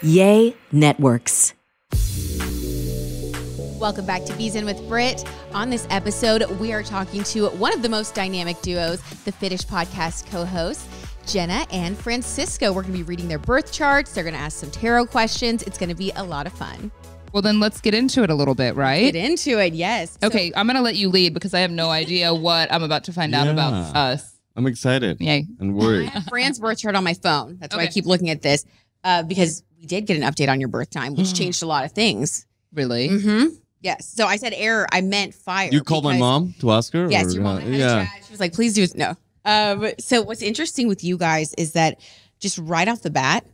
Yay, networks. Welcome back to B Zen with Brit. On this episode, we are talking to one of the most dynamic duos, the Fitish Podcast co-hosts, Jenna and Francisco. We're going to be reading their birth charts. They're going to ask some tarot questions. It's going to be a lot of fun. Well, then let's get into it a little bit, right? Get into it, yes. Okay, I'm going to let you lead because I have no idea what I'm about to find out about us. I'm excited. Yay. And worried. I have Fran's birth chart on my phone. That's why I keep looking at this because we did get an update on your birth time, which changed a lot of things. Really? Mm-hmm. Yes. So I said error. I meant fire. You called my mom to ask her? Yes, your mom had a chat. She was like, please do it. No. So what's interesting with you guys is that just right off the bat,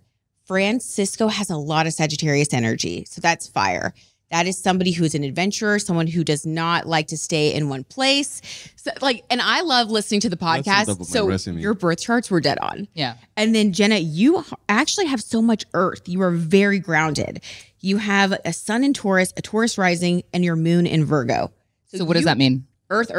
Francisco has a lot of Sagittarius energy. So that's fire. That is somebody who's an adventurer, someone who does not like to stay in one place. So, like, and I love listening to the podcast. So your birth charts were dead on. Yeah. And then Jenna, you actually have so much earth. You are very grounded. You have a sun in Taurus, a Taurus rising, and your moon in Virgo. So what does that mean? Earth.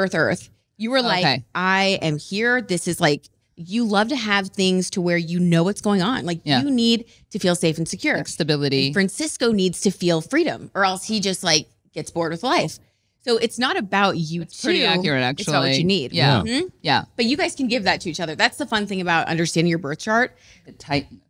You were like, okay, I am here. This is like, you love to have things to where you know what's going on. Like you need to feel safe and secure. Like stability. And Francisco needs to feel freedom or else he just like gets bored with life. So it's not about you two. Pretty accurate, actually. It's about what you need. Yeah. Mm-hmm. Yeah. But you guys can give that to each other. That's the fun thing about understanding your birth chart. The tightness.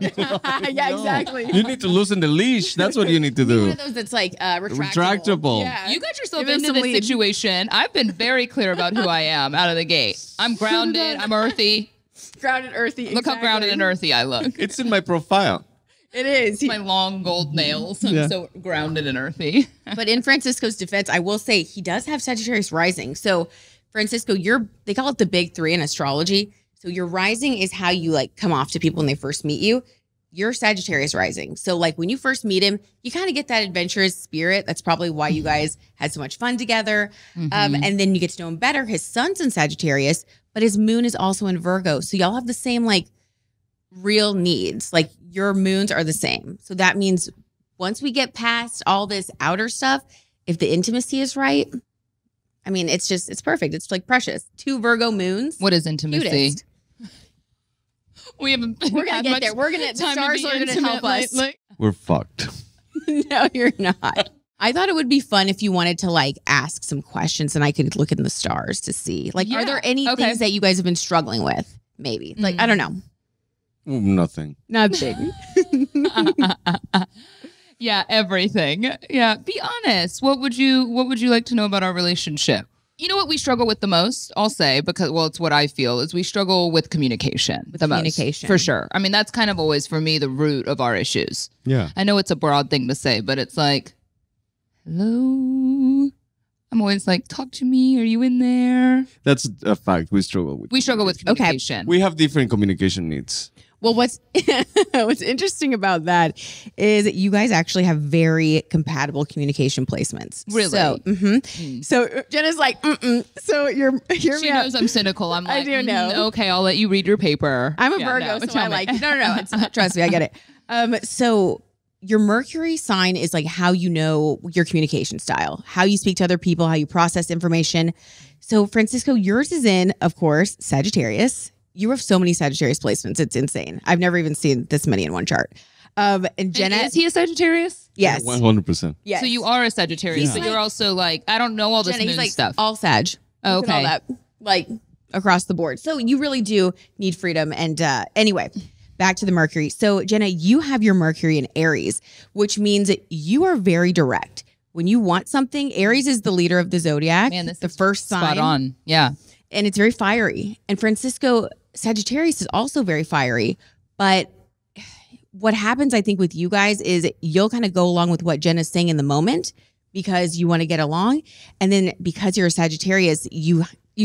Yeah, exactly. You need to loosen the leash. That's what you need to do. One of those that's like retractable. Yeah. You got yourself into this situation. I've been very clear about who I am out of the gate. I'm grounded. I'm earthy. Grounded, earthy. Look how grounded and earthy I look. It's in my profile. It is. My long gold nails. I'm so grounded and earthy. But in Francisco's defense, I will say he does have Sagittarius rising. So Francisco, they call it the big three in astrology. So your rising is how you like come off to people when they first meet you. Your Sagittarius rising. So like when you first meet him, you kind of get that adventurous spirit. That's probably why you guys had so much fun together. And then you get to know him better. His sun's in Sagittarius, but his moon is also in Virgo. So y'all have the same like real needs. Like your moons are the same. So that means once we get past all this outer stuff, if the intimacy is right, I mean, it's just, it's perfect. It's like precious. Two Virgo moons. What is intimacy? Cutest. We haven't been. We're gonna get there. We're gonna. The stars are gonna help us. We're fucked. No, you're not. I thought it would be fun if you wanted to like ask some questions, and I could look in the stars to see. Like, are there any things that you guys have been struggling with? Maybe. Like, I don't know. Nothing. Nothing. Yeah, everything. Yeah. Be honest. What would you like to know about our relationship? You know what we struggle with the most, I'll say, because, well, it's what I feel, is we struggle with communication the most. For sure. I mean, that's kind of always, for me, the root of our issues. Yeah. I know it's a broad thing to say, but it's like, hello? I'm always like, talk to me. Are you in there? That's a fact. We struggle with communication. Okay. We have different communication needs. Well, what's interesting about that is that you guys actually have very compatible communication placements. Really? So, so Jenna's like, so she knows I'm cynical. I'm like, I do know. Okay, I'll let you read your paper. I'm a Virgo, so I like, no, it's, trust me, I get it. So your Mercury sign is like how you know your communication style, how you speak to other people, how you process information. So Francisco, yours is in, of course, Sagittarius. You have so many Sagittarius placements. It's insane. I've never even seen this many in one chart. And Jenna, is he a Sagittarius? Yes. 100%. Yes. So you are a Sagittarius, but you're also like, I don't know all this moon stuff. All Sag. Oh, okay. All that, like across the board. So you really do need freedom. And anyway, back to the Mercury. So Jenna, you have your Mercury in Aries, which means that you are very direct. When you want something, Aries is the leader of the zodiac. Man, this is the first sign. Spot on. Yeah. And it's very fiery. And Francisco, Sagittarius is also very fiery, but what happens, I think, with you guys is you'll kind of go along with what Jenna's saying in the moment because you want to get along, and then because you're a Sagittarius, you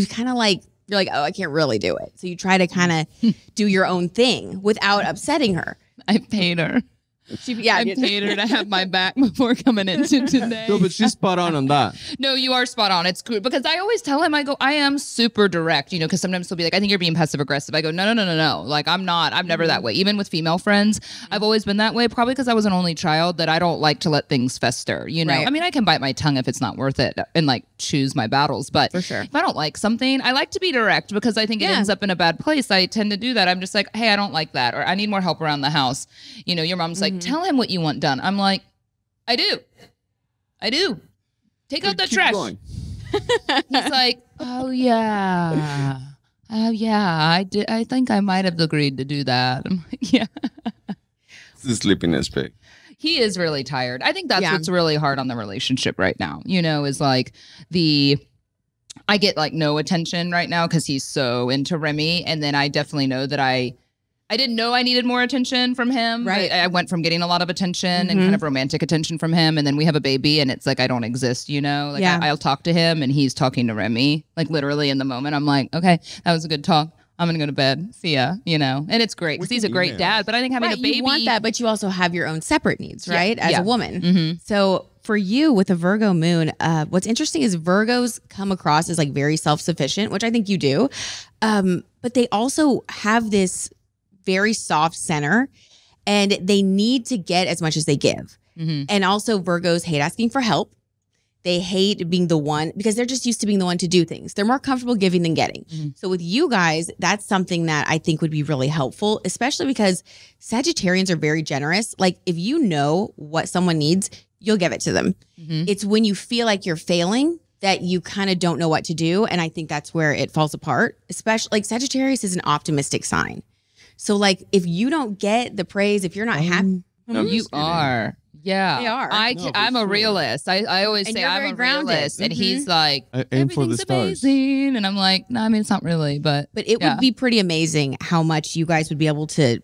kind of like, you're like, oh, I can't really do it, so you try to kind of do your own thing without upsetting her. I paid her. I paid her to have my back before coming into today. No, but she's spot on that. No, you are spot on. It's cool because I always tell him, I go, I am super direct, you know, because sometimes he'll be like, I think you're being passive aggressive. I go, no. Like, I'm not. I'm never that way. Even with female friends, I've always been that way, probably because I was an only child, that I don't like to let things fester, you know? Right. I mean, I can bite my tongue if it's not worth it and like choose my battles, but for sure, if I don't like something, I like to be direct because I think it ends up in a bad place. I tend to do that. I'm just like, hey, I don't like that, or I need more help around the house. You know, your mom's like, like, tell him what you want done. I'm like, I do. Take out the trash. He's like, oh yeah. I did. I think I might have agreed to do that. I'm like, yeah. It's the sleepiness pick. He is really tired. I think that's what's really hard on the relationship right now, you know, is like I get like no attention right now because he's so into Remy. And then I definitely know that I didn't know I needed more attention from him. Right. I went from getting a lot of attention and kind of romantic attention from him. And then we have a baby and it's like, I don't exist, you know, like I'll talk to him and he's talking to Remy, like literally in the moment. I'm like, okay, that was a good talk. I'm going to go to bed. See ya, you know, and it's great because he's a great dad, but I think having a baby. You want that, but you also have your own separate needs, right? As a woman. So for you with a Virgo moon, what's interesting is Virgos come across as like very self-sufficient, which I think you do. But they also have this very soft center and they need to get as much as they give. And also Virgos hate asking for help. They hate being the one because they're just used to being the one to do things. They're more comfortable giving than getting. So with you guys, that's something that I think would be really helpful, especially because Sagittarians are very generous. Like if you know what someone needs, you'll give it to them. It's when you feel like you're failing that you kind of don't know what to do. And I think that's where it falls apart, especially like Sagittarius is an optimistic sign. So like if you don't get the praise, if you're not happy, you are. Yeah, they are. I'm a realist. I always say I'm a realist, and he's like, everything's amazing, and I'm like, no, I mean it's not really, but it would be pretty amazing how much you guys would be able to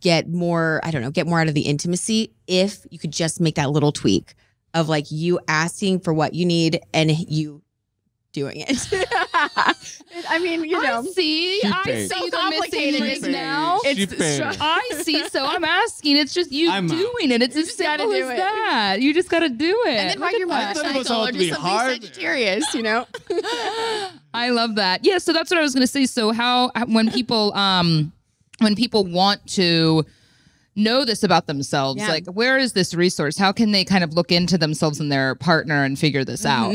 get more. I don't know, get more out of the intimacy if you could just make that little tweak of like you asking for what you need and you doing it. I mean, you know, I see the missing link now. I see, so I'm asking. It's just you doing it. It's as simple as that. You just got to do it. And then ride your motorcycle or do something Sagittarius, you know? I love that. Yeah, so that's what I was going to say. So how when people want to know this about themselves, like where is this resource? How can they kind of look into themselves and their partner and figure this out?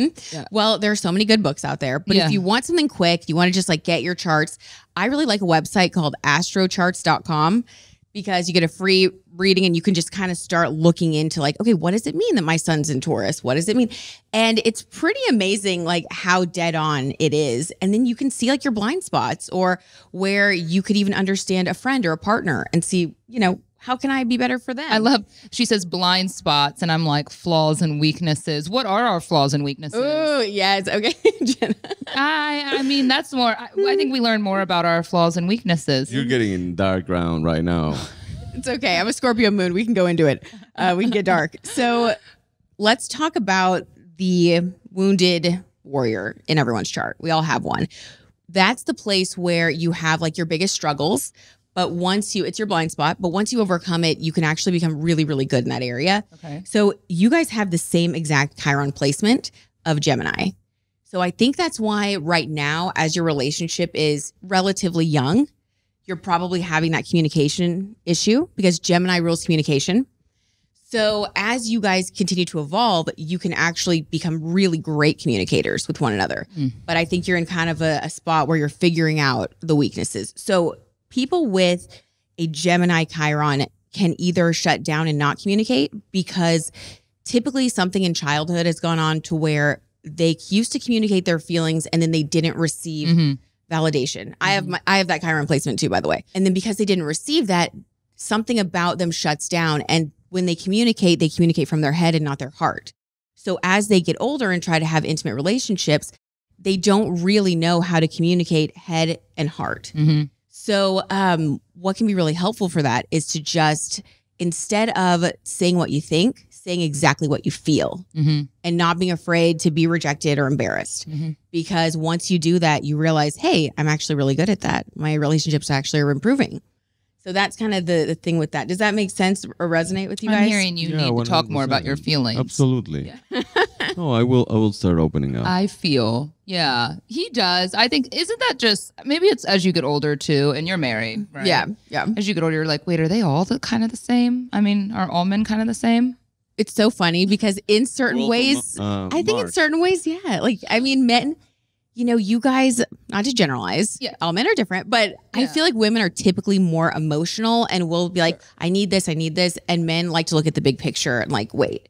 Well, there are so many good books out there, but if you want something quick, you want to just like get your charts. I really like a website called astrocharts.com because you get a free reading and you can just kind of start looking into like, okay, what does it mean that my son's in Taurus? What does it mean? And it's pretty amazing like how dead on it is. And then you can see like your blind spots or where you could even understand a friend or a partner and see, you know, how can I be better for them? I love, she says blind spots, and I'm like, flaws and weaknesses. What are our flaws and weaknesses? Oh, yes. Okay, Jenna. I mean, that's more, I think we learn more about our flaws and weaknesses. You're getting in dark ground right now. It's okay. I'm a Scorpio moon. We can go into it. We can get dark. So let's talk about the wounded warrior in everyone's chart. We all have one. That's the place where you have like your biggest struggles, but once you, it's your blind spot, but once you overcome it, you can actually become really, really good in that area. Okay. So you guys have the same exact Chiron placement of Gemini. So I think that's why right now, as your relationship is relatively young, you're probably having that communication issue because Gemini rules communication. So as you guys continue to evolve, you can actually become really great communicators with one another. But I think you're in kind of a spot where you're figuring out the weaknesses. So people with a Gemini Chiron can either shut down and not communicate because typically something in childhood has gone on to where they used to communicate their feelings and then they didn't receive validation. I have that Chiron placement too, by the way. And then because they didn't receive that, something about them shuts down. And when they communicate from their head and not their heart. So as they get older and try to have intimate relationships, they don't really know how to communicate head and heart. So what can be really helpful for that is to just, instead of saying what you think, saying exactly what you feel and not being afraid to be rejected or embarrassed. Because once you do that, you realize, hey, I'm actually really good at that. My relationships actually are improving. So that's kind of the thing with that. Does that make sense or resonate with you guys? I'm hearing you need to talk more about your feelings. Absolutely. Yeah. No, I will start opening up. I feel. Yeah, he does. I think, isn't that just, maybe it's as you get older too, and you're married, right? Yeah, yeah. As you get older, you're like, wait, are they all kind of the same? I mean, are all men kind of the same? It's so funny because in certain ways, I think in certain ways, yeah. Like, I mean, men, you know, you guys, not to generalize, all men are different, but I feel like women are typically more emotional and will be like, I need this. And men like to look at the big picture and like, wait,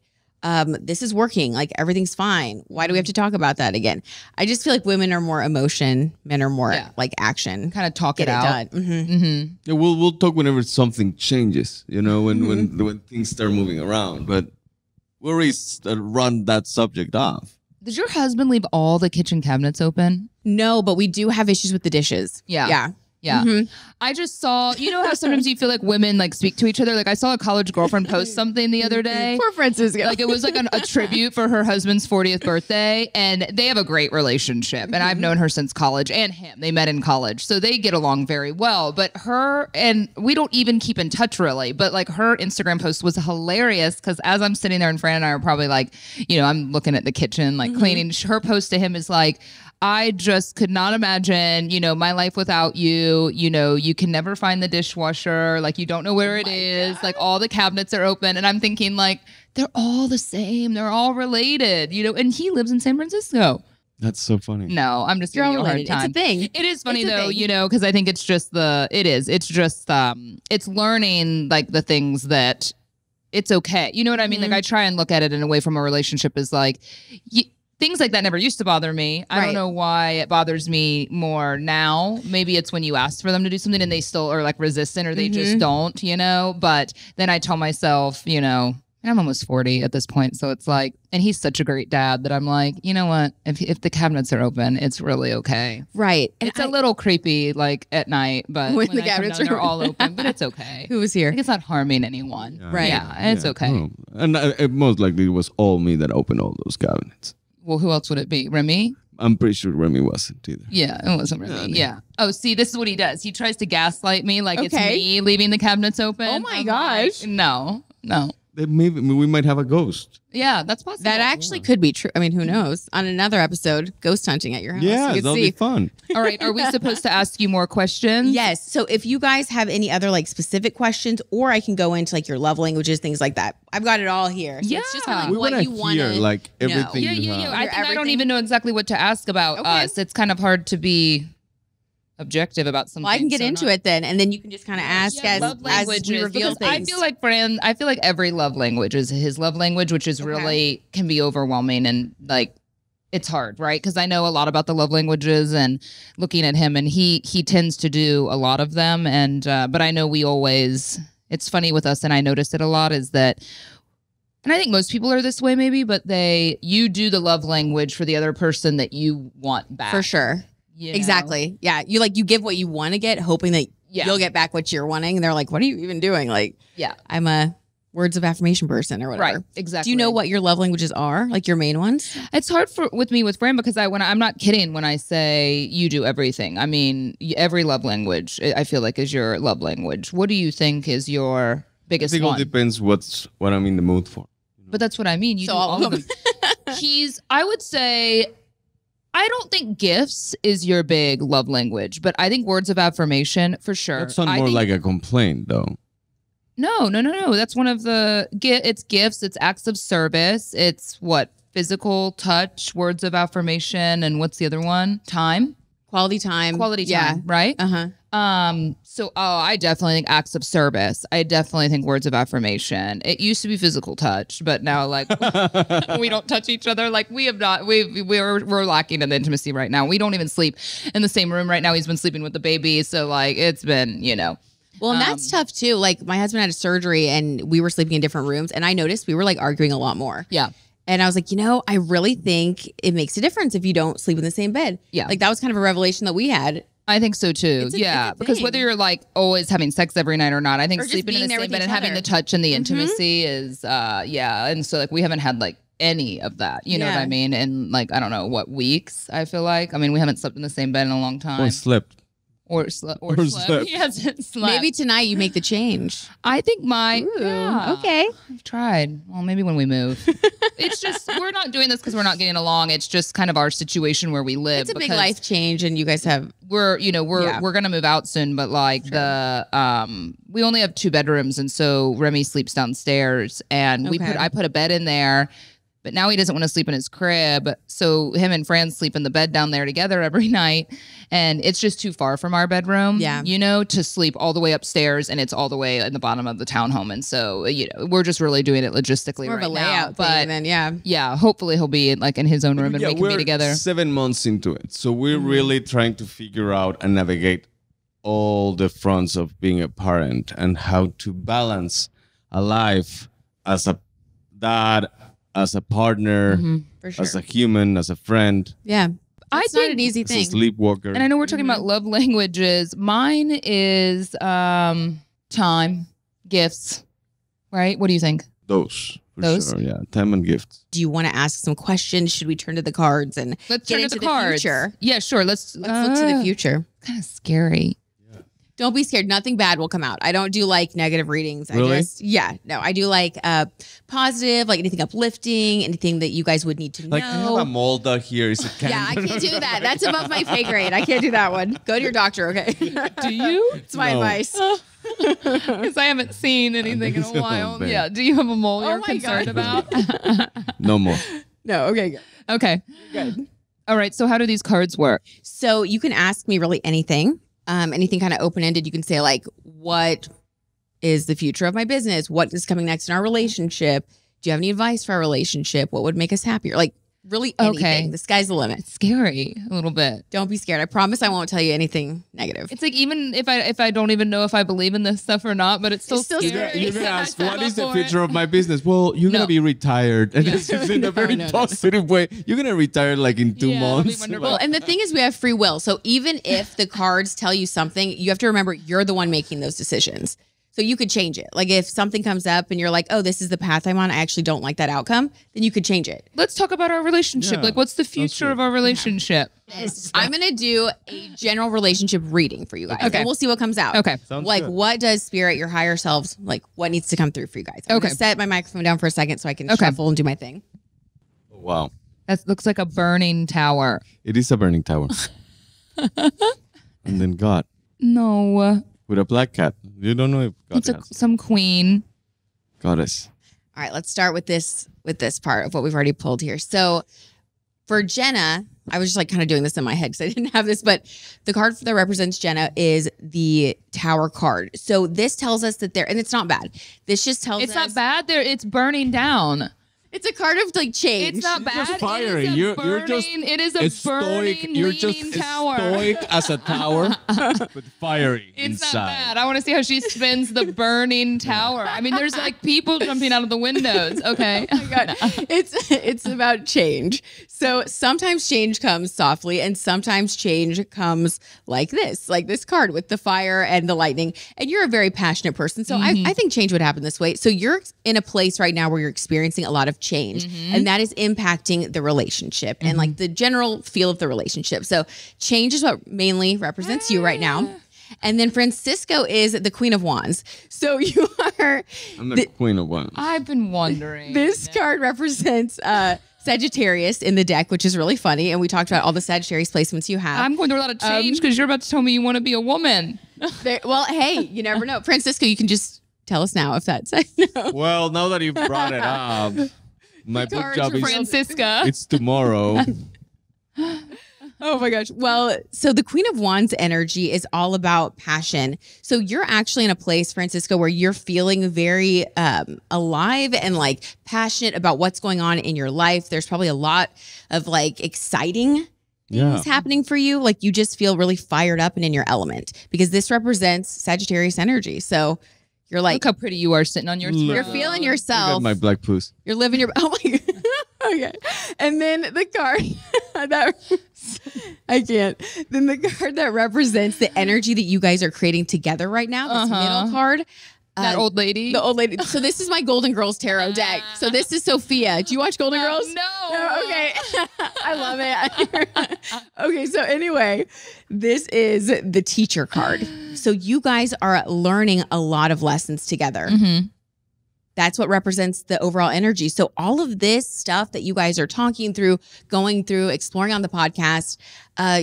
this is working. Like everything's fine. Why do we have to talk about that again? I just feel like women are more emotion. Men are more like action. Kind of talk it out. Mm-hmm. Mm-hmm. Yeah, we'll talk whenever something changes, you know, when things start moving around, but we'll already run that subject off. Does your husband leave all the kitchen cabinets open? No, but we do have issues with the dishes. Yeah. Yeah. Yeah. Mm-hmm. I just saw, you know how sometimes you feel like women like speak to each other? Like I saw a college girlfriend post something the other day. Poor Francisco. Like it was like a tribute for her husband's 40th birthday, and they have a great relationship. And I've known her since college, and him. They met in college. So they get along very well. But her, and we don't even keep in touch really, but like her Instagram post was hilarious because as I'm sitting there and Fran and I are probably like, you know, I'm looking at the kitchen, like cleaning. Her post to him is like, I just could not imagine, you know, my life without you. You know, you can never find the dishwasher. Like, you don't know where it is. God. Like, all the cabinets are open. And I'm thinking, like, they're all the same. They're all related, you know. And he lives in San Francisco. That's so funny. No, I'm just giving you a hard time. It's a thing. It is funny, though, you know, because I think it's just the, it is. It's just, it's learning, like, the things that it's okay. You know what I mean? Like, I try and look at it in a way from a relationship is like, things like that never used to bother me. I don't know why it bothers me more now. Maybe it's when you ask for them to do something and they still are like resistant or they just don't, you know. But then I tell myself, you know, and I'm almost 40 at this point. So it's like, and he's such a great dad that I'm like, you know what? If the cabinets are open, it's really okay. Right. And it's a little creepy like at night, but when the cabinets are all open, but it's okay. Who was here? It's not harming anyone. Right. Yeah. It's okay. Oh. And it most likely was all me that opened all those cabinets. Well, who else would it be? Remy? I'm pretty sure Remy wasn't either. Yeah, it wasn't Remy. No, yeah. Oh, see, this is what he does. He tries to gaslight me like it's me leaving the cabinets open. Oh, my gosh. Like, no, no. Maybe we might have a ghost. Yeah, that's possible. That actually could be true. I mean, who knows? On another episode, ghost hunting at your house. Yeah, that'll be fun. All right. Are we supposed to ask you more questions? Yes. So if you guys have any other like specific questions, or I can go into like your love languages, things like that. I've got it all here. So yeah. It's just kind of like what you want to hear. Like everything. Yeah, yeah, yeah. I think I don't even know exactly what to ask about us. It's kind of hard to be objective about something. Well, I can get into it then, and then you can just kind of ask as we reveal things. I feel like Fran, I feel like every love language is his love language, which is really can be overwhelming and like it's hard, right? Because I know a lot about the love languages and looking at him, and he tends to do a lot of them. And but I know we always. It's funny with us, and I notice it a lot is that. And I think most people are this way maybe, but you do the love language for the other person that you want back for sure. You know? Exactly. Yeah. You like, you give what you want to get, hoping that you'll get back what you're wanting. And they're like, what are you even doing? Like, I'm a words of affirmation person or whatever. Right. Exactly. Do you know what your love languages are? Like your main ones? It's hard with me with Fran because I'm not kidding when I say you do everything. I mean, every love language, I feel like is your love language. What do you think is your biggest one? I think it depends what I'm in the mood for. But that's what I mean. You do all of them. I would say, I don't think gifts is your big love language, but I think words of affirmation for sure. That sounds more like a complaint, though. No, no, no, no. That's one of the it's gifts, it's acts of service, it's what physical touch, words of affirmation, and what's the other one? Time, quality time, right? I definitely think acts of service. I definitely think words of affirmation. It used to be physical touch, but now like we don't touch each other. Like we have not, we're lacking in the intimacy right now. We don't even sleep in the same room right now. He's been sleeping with the baby. So like, it's been, you know. Well, and that's tough too. Like my husband had a surgery and we were sleeping in different rooms and I noticed we were like arguing a lot more. Yeah. And I was like, you know, I really think it makes a difference if you don't sleep in the same bed. Yeah. Like that was kind of a revelation that we had. I think so too. Yeah. Because whether you're like always having sex every night or not, I think sleeping in the same bed and having the touch and the intimacy is, yeah. And so like we haven't had like any of that, you know what I mean? And like, I don't know what weeks I feel like. I mean, we haven't slept in the same bed in a long time. Or slept. Or slept. He hasn't slept. Maybe tonight you make the change. I think okay. I've tried. Well, maybe when we move. It's just, we're not doing this because we're not getting along. It's just kind of our situation where we live. It's a big life change and you guys have. We're going to move out soon, but like we only have 2 bedrooms. And so Remy sleeps downstairs and I put a bed in there But now he doesn't want to sleep in his crib. So him and Fran sleep in the bed down there together every night. And it's just too far from our bedroom, yeah, you know, to sleep all the way upstairs. And it's all the way in the bottom of the townhome. And so, you know, we're just really doing it logistically more right of a layout now. Thing, but then, yeah. Yeah. Hopefully he'll be like in his own room and we can be together. We're 7 months into it. So we're really trying to figure out and navigate all the fronts of being a parent and how to balance a life as a dad, as a partner, sure, as a human, as a friend. Yeah. It's not an easy thing. As a sleepwalker. And I know we're talking about love languages. Mine is time, gifts, right? What do you think? Those. Those? Sure, yeah. Time and gifts. Do you want to ask some questions? Should we turn to the cards and Let's get into the cards. Future? Yeah, sure. Let's look to the future. Kind of scary. Don't be scared. Nothing bad will come out. I don't do like negative readings. Really? Yeah. No, I do like positive, like anything uplifting, anything that you guys would need to know. Like I have a Molda here. Is it yeah, I can't do that. That's above my pay grade. I can't do that one. Go to your doctor, okay? Do you? It's my advice. Because I haven't seen anything in a while. Yeah. Do you have a mole you're concerned about? No more. No. Okay. Good. Okay. Good. All right. So how do these cards work? So you can ask me really anything. Anything kind of open-ended, you can say like, what is the future of my business? What is coming next in our relationship? Do you have any advice for our relationship? What would make us happier? Like really anything. Okay. The sky's the limit. It's scary a little bit. Don't be scared. I promise I won't tell you anything negative. It's like, even if I don't even know if I believe in this stuff or not, but it's still scary. You're going to ask, what is the future of my business? Well, you're going to be retired. And this is in a very positive way. You're going to retire like in 2 months. Well, and the thing is, we have free will. So even if the cards tell you something, you have to remember you're the one making those decisions. So you could change it. Like if something comes up and you're like, oh, this is the path I'm on. I actually don't like that outcome. Then you could change it. Let's talk about our relationship. Yeah, like what's the future of our relationship? Yeah. I'm going to do a general relationship reading for you guys. Okay. And we'll see what comes out. Okay. Sounds like good. What does spirit, your higher selves, like what needs to come through for you guys? I'm going to set my microphone down for a second so I can shuffle and do my thing. Wow. That looks like a burning tower. It is a burning tower. And then God. No. With a black cat. You don't know if God some queen. Goddess. All right, let's start with this part of what we've already pulled here. So for Jenna, I was just like kind of doing this in my head because I didn't have this, but the card that represents Jenna is the Tower card. So this tells us that and it's not bad. This just tells us. It's not bad. It's burning down. It's a card of like change. It's not bad. Just fiery. It is a burning. It is a burning, stoic. You're just tower. Stoic as a tower, but fiery inside. Not bad. I want to see how she spins the burning tower. I mean, there's like people jumping out of the windows. Okay. Oh my God. It's about change. So sometimes change comes softly, and sometimes change comes like this card with the fire and the lightning. And you're a very passionate person, so I think change would happen this way. So you're in a place right now where you're experiencing a lot of change, and that is impacting the relationship and like the general feel of the relationship. So change is what mainly represents you right now. And then Francisco is the Queen of Wands. So you are... I'm the Queen of Wands. I've been wondering. This card represents... Sagittarius in the deck, which is really funny. And we talked about all the Sagittarius placements you have. I'm going through a lot of change because you're about to tell me you want to be a woman. Well, hey, you never know. Francisco, you can just tell us now if that's... Well, now that you've brought it up, my book job is... Francisca. It's tomorrow. Oh my gosh. Well, so the Queen of Wands energy is all about passion. So you're actually in a place, Francisco, where you're feeling very alive and like passionate about what's going on in your life. There's probably a lot of like exciting things happening for you. Like you just feel really fired up and in your element because this represents Sagittarius energy. So you're like, look how pretty you are sitting on your throne. You're feeling yourself. I got my black poos. You're living your... Oh my God. Okay. And then the card that I can't. Then the card that represents the energy that you guys are creating together right now, this middle card. That old lady. The old lady. So this is my Golden Girls tarot deck. So this is Sophia. Do you watch Golden Girls? No. Okay. I love it. Okay. So anyway, this is the teacher card. So you guys are learning a lot of lessons together. That's what represents the overall energy. So all of this stuff that you guys are talking through, going through, exploring on the podcast,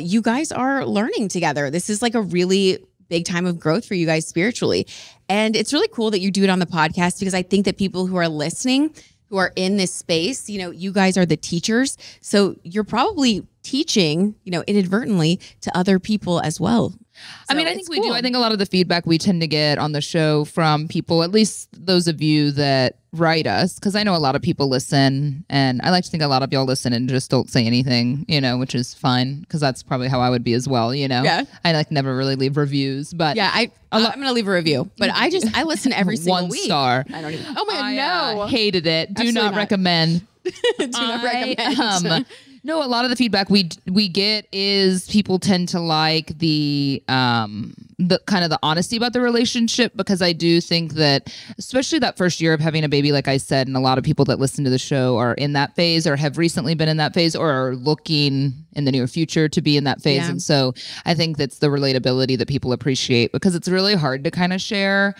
you guys are learning together. This is like a really big time of growth for you guys spiritually. And it's really cool that you do it on the podcast because I think that people who are listening, who are in this space, you know, you guys are the teachers. So you're probably teaching, you know, inadvertently to other people as well. So I mean, I think we do. I think a lot of the feedback we tend to get on the show from people, at least those of you that write us, because I know a lot of people listen, and I like to think a lot of y'all listen and just don't say anything, you know, which is fine, because that's probably how I would be as well, you know. Yeah. I like never really leave reviews, but yeah, I'm going to leave a review, but I listen every single week. 1 star. I don't even. Oh my God, no. Hated it. Do not recommend. Do not recommend. No, a lot of the feedback we get is people tend to like the kind of the honesty about the relationship, because I do think that especially that first year of having a baby, like I said, and a lot of people that listen to the show are in that phase or have recently been in that phase or are looking in the near future to be in that phase. Yeah. And so I think that's the relatability that people appreciate, because it's really hard to kind of share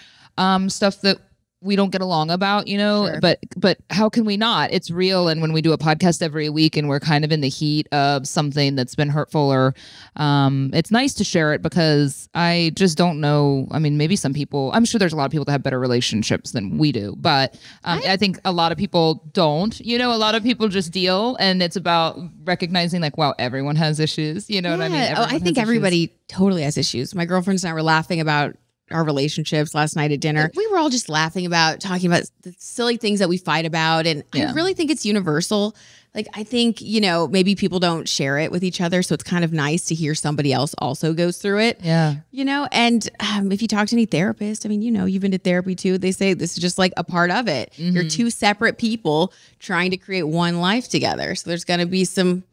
stuff that we don't get along about, you know, sure. But how can we not? It's real. And when we do a podcast every week and we're kind of in the heat of something that's been hurtful, or it's nice to share it, because I just don't know. I mean, maybe some people, I'm sure there's a lot of people that have better relationships than we do, but I think a lot of people don't, you know, a lot of people just deal, and it's about recognizing like, wow, everyone has issues. You know what I mean? Everyone I think everybody issues. Totally has issues. My girlfriends and I were laughing about our relationships last night at dinner. We were all just laughing about, talking about the silly things that we fight about. And yeah. I really think it's universal. Like, I think, you know, maybe people don't share it with each other. So it's kind of nice to hear somebody else also goes through it. Yeah. You know, and if you talk to any therapist, I mean, you know, you've been to therapy too. They say this is just like a part of it. Mm-hmm. You're two separate people trying to create one life together. So there's going to be some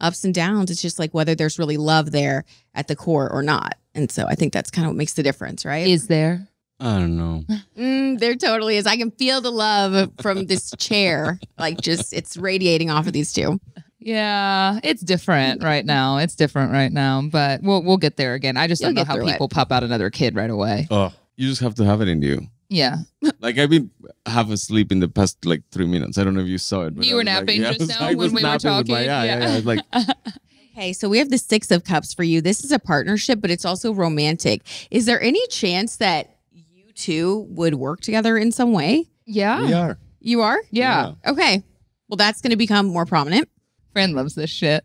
ups and downs. It's just like whether there's really love there at the core or not. And so I think that's kind of what makes the difference, right? Is there? I don't know. There totally is. I can feel the love from this chair. Like, just, it's radiating off of these two. Yeah, it's different right now. It's different right now, but we'll get there again. I just don't know how people pop out another kid right away. Oh, you just have to have it in you. Yeah. Like, I've been half asleep in the past like 3 minutes. I don't know if you saw it. But you were napping just now when we were talking. Yeah. Like. Okay, so we have the 6 of Cups for you. This is a partnership, but it's also romantic. Is there any chance that you two would work together in some way? Yeah. We are. You are? Yeah. Okay. Well, that's going to become more prominent. Friend loves this shit.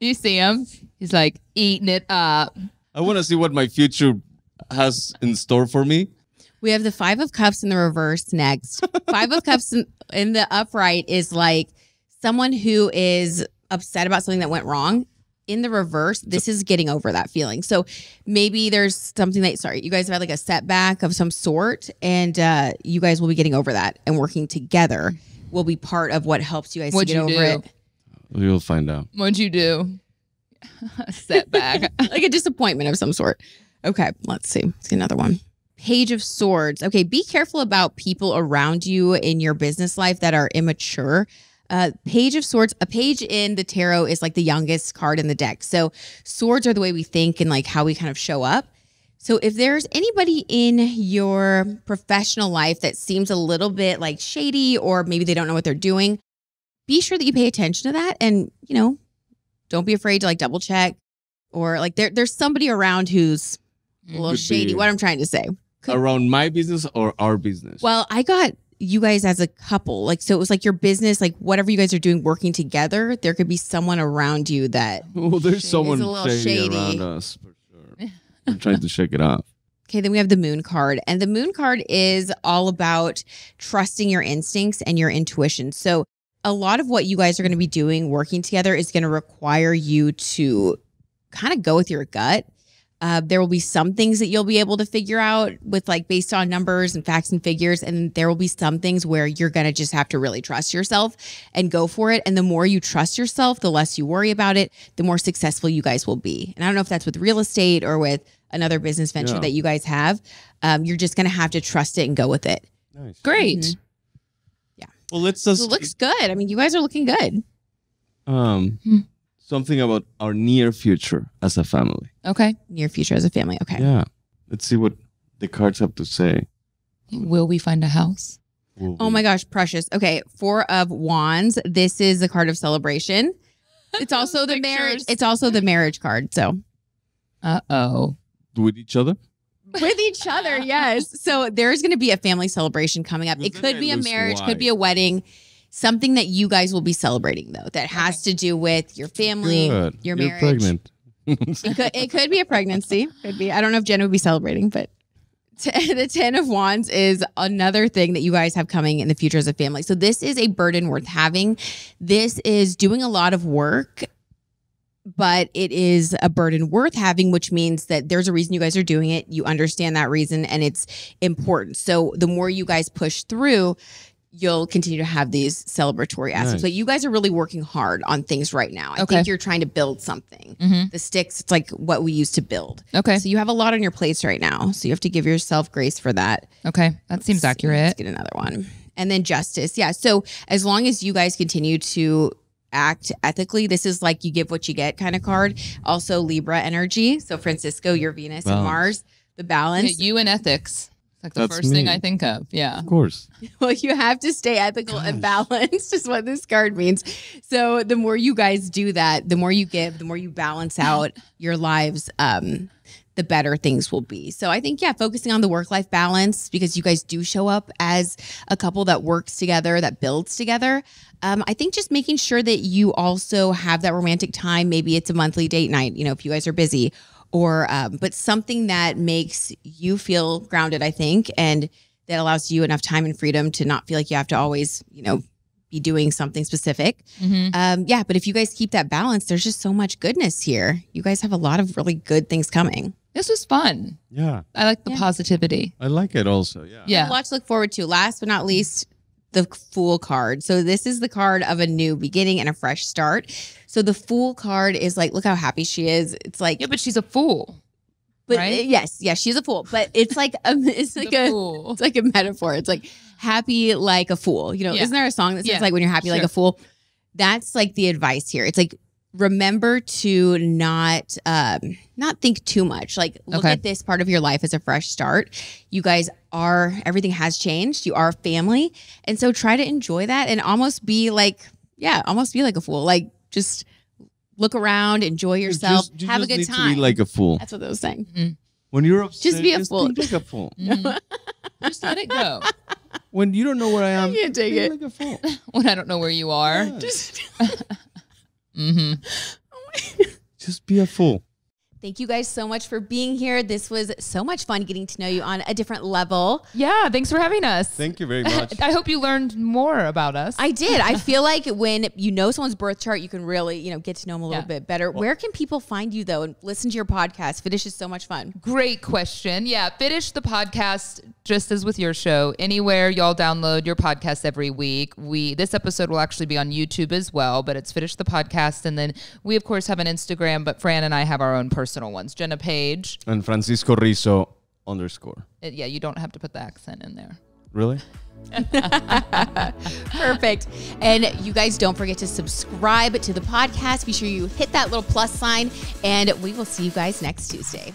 You see him? He's like eating it up. I want to see what my future has in store for me. We have the 5 of Cups in the reverse next. 5 of Cups in the upright is like someone who is upset about something that went wrong. In the reverse, this is getting over that feeling. So maybe there's something that, sorry, you guys have had like a setback of some sort, and you guys will be getting over that, and working together will be part of what helps you guys to get over it. You'll find out. What'd you do? A setback. Like a disappointment of some sort. Okay, let's see. Let's get another one. Page of Swords. Okay, be careful about people around you in your business life that are immature. Page of Swords, a page in the tarot is like the youngest card in the deck. So swords are the way we think and like how we kind of show up. So if there's anybody in your professional life that seems a little bit like shady, or maybe they don't know what they're doing, be sure that you pay attention to that. And, you know, don't be afraid to like double check, or like there's somebody around who's a little shady. What I'm trying to say. Around my business or our business? Well, I got you guys as a couple, like, so it was like your business, like whatever you guys are doing, working together, there could be someone around you that, well, there's someone a little shady around us for sure. I'm trying to shake it off. Okay, then we have the Moon card, and the Moon card is all about trusting your instincts and your intuition. So a lot of what you guys are going to be doing working together is going to require you to kind of go with your gut. There will be some things that you'll be able to figure out with like based on numbers and facts and figures. And there will be some things where you're going to just have to really trust yourself and go for it. And the more you trust yourself, the less you worry about it, the more successful you guys will be. And I don't know if that's with real estate or with another business venture that you guys have. You're just going to have to trust it and go with it. Nice. Great. Mm-hmm. Yeah. Well, let's just. It looks good. I mean, you guys are looking good. Something about our near future as a family. Okay. Near future as a family. Okay. Yeah. Let's see what the cards have to say. Will we find a house? Oh my gosh. Precious. Okay. 4 of Wands. This is the card of celebration. It's also the marriage. It's also the marriage card. So. Uh-oh. With each other? With each other. Yes. So there's going to be a family celebration coming up. It could be a marriage, could be a wedding. Something that you guys will be celebrating, though, that has to do with your family, your marriage. You're pregnant. It could be a pregnancy. Could be. I don't know if Jenna would be celebrating, but the 10 of Wands is another thing that you guys have coming in the future as a family. So this is a burden worth having. This is doing a lot of work, but it is a burden worth having, which means that there's a reason you guys are doing it. You understand that reason, and it's important. So the more you guys push through, you'll continue to have these celebratory aspects. Nice. But you guys are really working hard on things right now. I think you're trying to build something. Mm-hmm. The sticks, it's like what we used to build. Okay. So you have a lot on your plates right now. So you have to give yourself grace for that. Okay. That seems accurate. Let's get another one. And then justice. Yeah. So as long as you guys continue to act ethically, this is like you give what you get kind of card. Also Libra energy. So Francisco, your Venus and Mars, the balance. Yeah, you and ethics. Like the first thing I think of. Yeah. Of course. Well, you have to stay ethical and balanced is what this card means. So the more you guys do that, the more you give, the more you balance out your lives, the better things will be. So I think, yeah, focusing on the work-life balance, because you guys do show up as a couple that works together, that builds together. I think just making sure that you also have that romantic time. Maybe it's a monthly date night, you know, if you guys are busy. Or, but something that makes you feel grounded, I think, and that allows you enough time and freedom to not feel like you have to always, you know, be doing something specific. Mm-hmm. Yeah, but if you guys keep that balance, there's just so much goodness here. You guys have a lot of really good things coming. This was fun. Yeah. I like the positivity. I like it also, yeah. Yeah. A lot to look forward to. Last but not least, the Fool card. So this is the card of a new beginning and a fresh start. So the Fool card is like, look how happy she is. It's like, yeah, but she's a fool. But right? Yes, she's a fool. But it's like a, it's like a metaphor. It's like happy like a fool. You know, isn't there a song that says like when you're happy like a fool? That's like the advice here. It's like, remember to not not think too much. Like look at this part of your life as a fresh start. You guys are, everything has changed. You are family. And so try to enjoy that and almost be like, yeah, almost be like a fool. Like just look around, enjoy yourself, you have a good time. Just be like a fool. That's what I was saying. Mm-hmm. When you're upset, just be a fool. Just be like a fool. Mm-hmm. Just let it go. When you don't know where I am, you can't take it. Like a fool. When I don't know where you are. Yeah. Just mm-hmm. Just be a fool. Thank you guys so much for being here. This was so much fun getting to know you on a different level. Yeah, thanks for having us. Thank you very much. I hope you learned more about us. I did. I feel like when you know someone's birth chart, you can really, you know, get to know them a little bit better. Well, where can people find you, though, and listen to your podcast? Fitish is so much fun. Great question. Yeah, Fitish the podcast, just as with your show. Anywhere y'all download your podcast every week. This episode will actually be on YouTube as well, but it's Fitish the podcast. And then we, of course, have an Instagram, but Fran and I have our own personal ones. Jenna Page. And Francisco Rizo _. Yeah, you don't have to put the accent in there. Really? Perfect. And you guys, don't forget to subscribe to the podcast. Be sure you hit that little plus sign, and we will see you guys next Tuesday.